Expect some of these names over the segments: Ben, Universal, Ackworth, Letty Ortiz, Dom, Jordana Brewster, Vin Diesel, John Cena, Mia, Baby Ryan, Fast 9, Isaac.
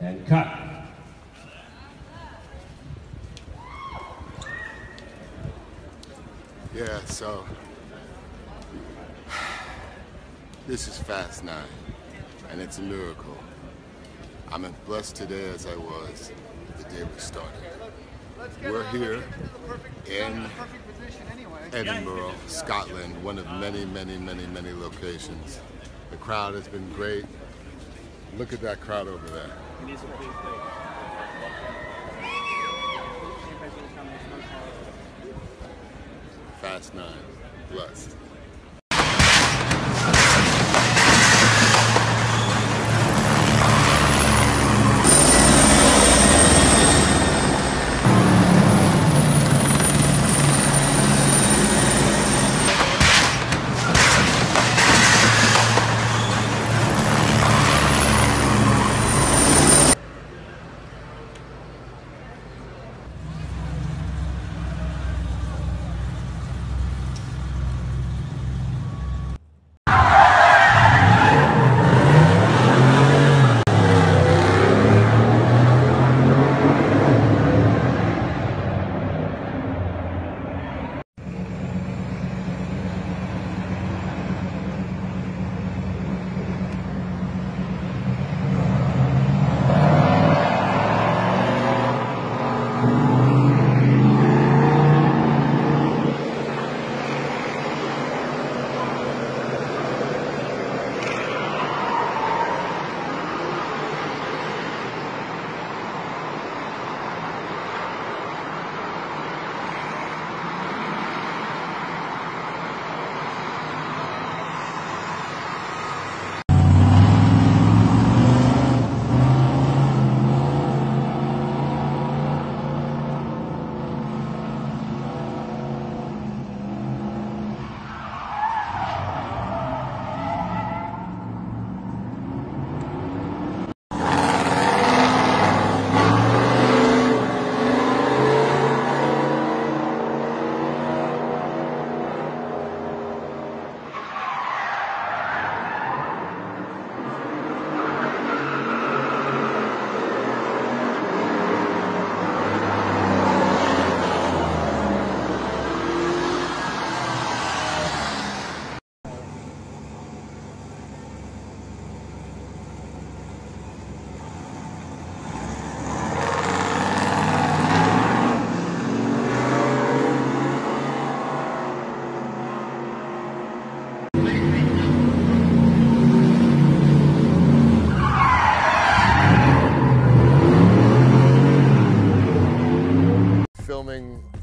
And cut. Yeah, so this is Fast 9, and it's a miracle. I'm as blessed today as I was the day we started. We're here in Edinburgh, Scotland, one of many, many, many, many locations. The crowd has been great. Look at that crowd over there. Fast 9, blessed.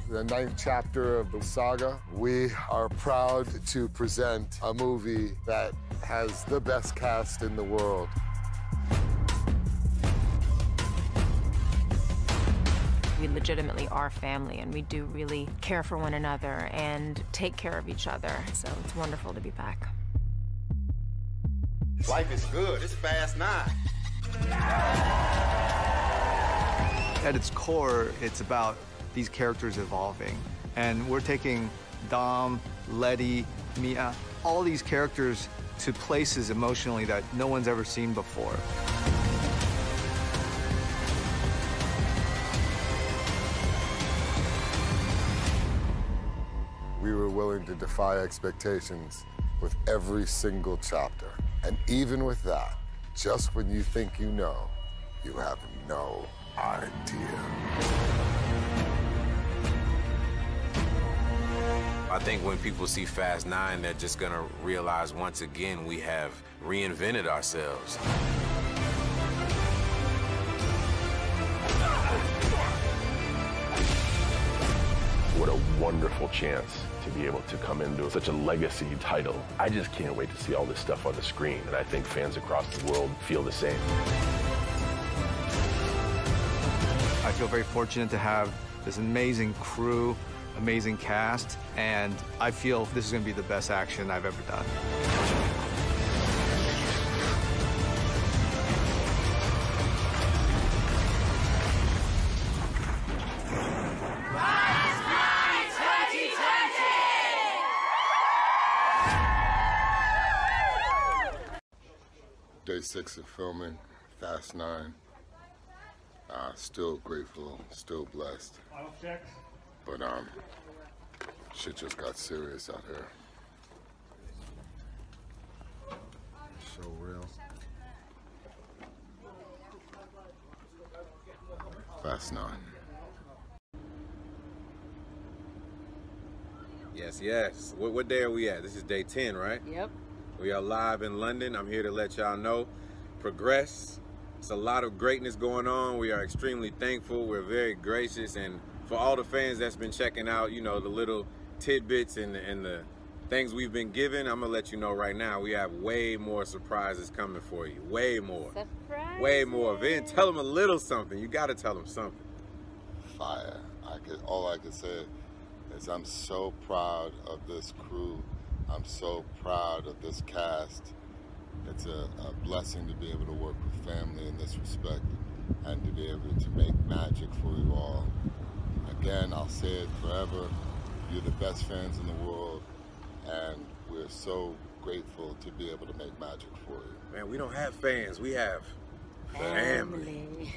The 9th chapter of the saga. We are proud to present a movie that has the best cast in the world. We legitimately are family, and we do really care for one another and take care of each other. So it's wonderful to be back. Life is good. It's Fast 9. At its core, it's about these characters evolving. And we're taking Dom, Letty, Mia, all these characters to places emotionally that no one's ever seen before. We were willing to defy expectations with every single chapter. And even with that, just when you think you know, you have no idea. I think when people see Fast 9, they're just gonna realize once again we have reinvented ourselves. What a wonderful chance to be able to come into such a legacy title. I just can't wait to see all this stuff on the screen, and I think fans across the world feel the same. I feel very fortunate to have this amazing crew, amazing cast, and I feel this is going to be the best action I've ever done. Fast 9 2020! Day 6 of filming, Fast 9. Still grateful, still blessed. But shit just got serious out here. So real. Fast 9. Yes, yes. What day are we at? This is day 10, right? Yep. We are live in London. I'm here to let y'all know. Progress. It's a lot of greatness going on. We are extremely thankful. We're very gracious, and for all the fans that's been checking out, you know, the little tidbits and the things we've been given, I'm gonna let you know right now, we have way more surprises coming for you. Way more. Surprise. Way more. Vin, tell them a little something. You gotta tell them something. Fire. All I can say is I'm so proud of this crew. I'm so proud of this cast. It's a blessing to be able to work with family in this respect and to be able to make magic for you all. Again, I'll say it forever, you're the best fans in the world, and we're so grateful to be able to make magic for you. Man, we don't have fans, we have family.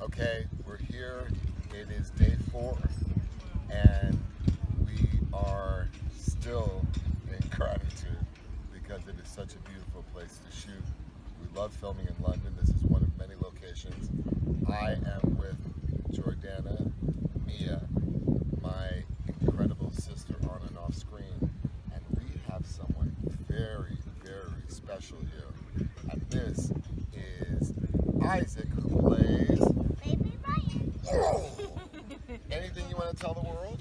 Okay, we're here. It is day 4, and we are still in gratitude. It is such a beautiful place to shoot. We love filming in London. This is one of many locations. I am with Jordana, Mia, my incredible sister on and off screen, and we have someone very, very special here. And this is Isaac, who plays Baby Ryan. Oh! Anything you want to tell the world?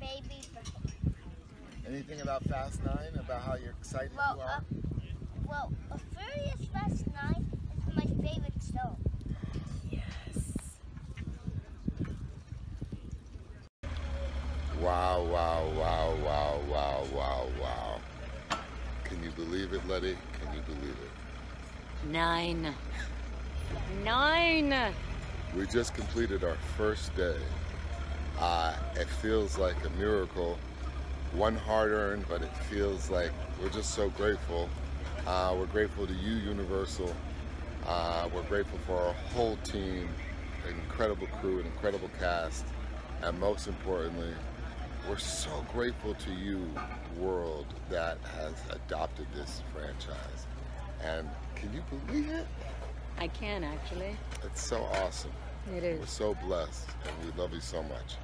Baby Ryan. Anything about Fast 9, about how you're excited you are? Well, A Furious Fast 9 is my favorite show. Yes. Wow, wow, wow, wow, wow, wow, wow. Can you believe it, Letty? Can you believe it? 9. 9! We just completed our first day. It feels like a miracle. One hard-earned, but it feels like we're just so grateful. We're grateful to you, Universal. We're grateful for our whole team, an incredible crew, an incredible cast, and most importantly, we're so grateful to you, world, that has adopted this franchise. And can you believe it? I can, actually. It's so awesome. It is. We're so blessed, and we love you so much.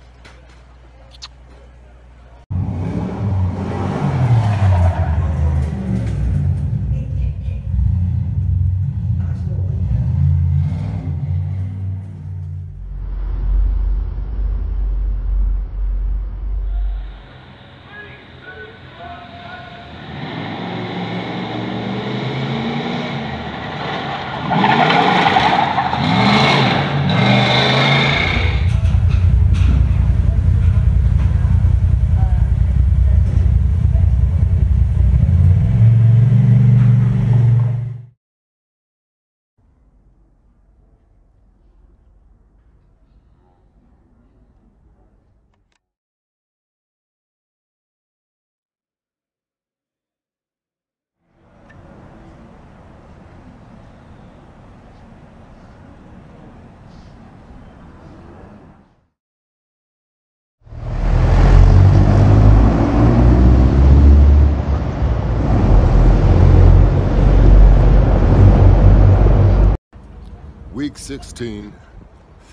Week 16,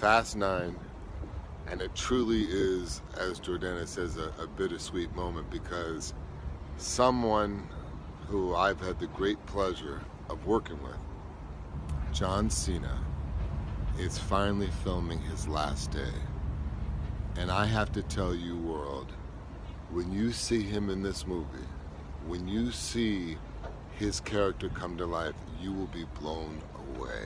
Fast 9, and it truly is, as Jordana says, a bittersweet moment, because someone who I've had the great pleasure of working with, John Cena, is finally filming his last day. And I have to tell you, world, when you see him in this movie, when you see his character come to life, you will be blown away.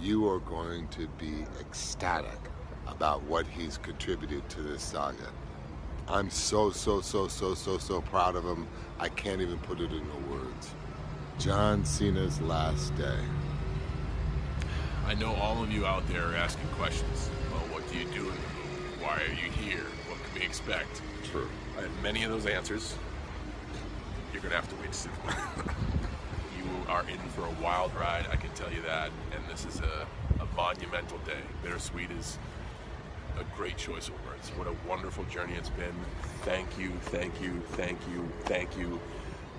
You are going to be ecstatic about what he's contributed to this saga. I'm so, so, so, so, so, so proud of him. I can't even put it into words. John Cena's last day. I know all of you out there are asking questions. Well, what do you do in the movie? Why are you here? What can we expect? True. I have many of those answers. You're gonna have to wait to see them. You who are in for a wild ride, I can tell you that. And this is a monumental day. Bittersweet is a great choice of words. What a wonderful journey it's been. Thank you, thank you, thank you, thank you.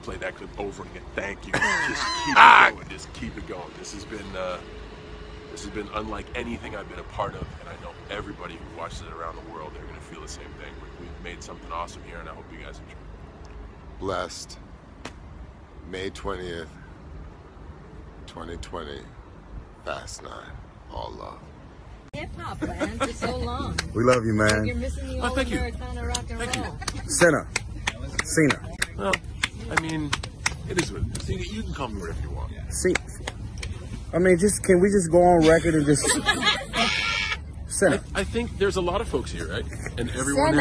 Play that clip over and again. Thank you. Just keep it going. Just keep it going. This has been unlike anything I've been a part of, and I know everybody who watches it around the world, they're going to feel the same thing. We've made something awesome here, and I hope you guys enjoy it. Blessed. May 20th, 2020. Fast 9. All love. Hip hop, man, for so long. We love you, man. You're missing the old Americana rock and roll. Cena. Well, I mean, it is what it is. Cena, you can call me whatever you want. Cena. I mean, can we just go on record and just... Cena. I think there's a lot of folks here, right? And everyone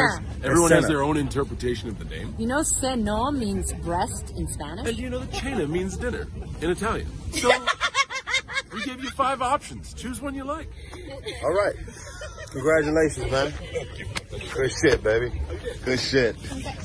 has their own interpretation of the name. You know, seno means breast in Spanish? And you know that cena means dinner in Italian. So, we gave you 5 options. Choose one you like. All right. Congratulations, man. Good shit, baby. Good shit.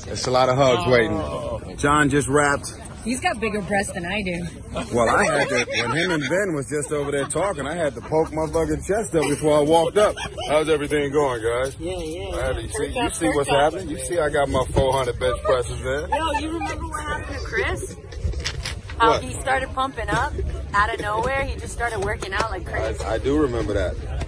It's a lot of hugs waiting. John just rapped. He's got bigger breasts than I do. Well, I had to, when him and Ben was just over there talking, I had to poke my fucking chest up before I walked up. How's everything going, guys? Yeah. You see what's happening? You see I got my 400 bench presses in. Yo, you remember what happened to Chris? How he started pumping up out of nowhere? He just started working out like crazy. I do remember that.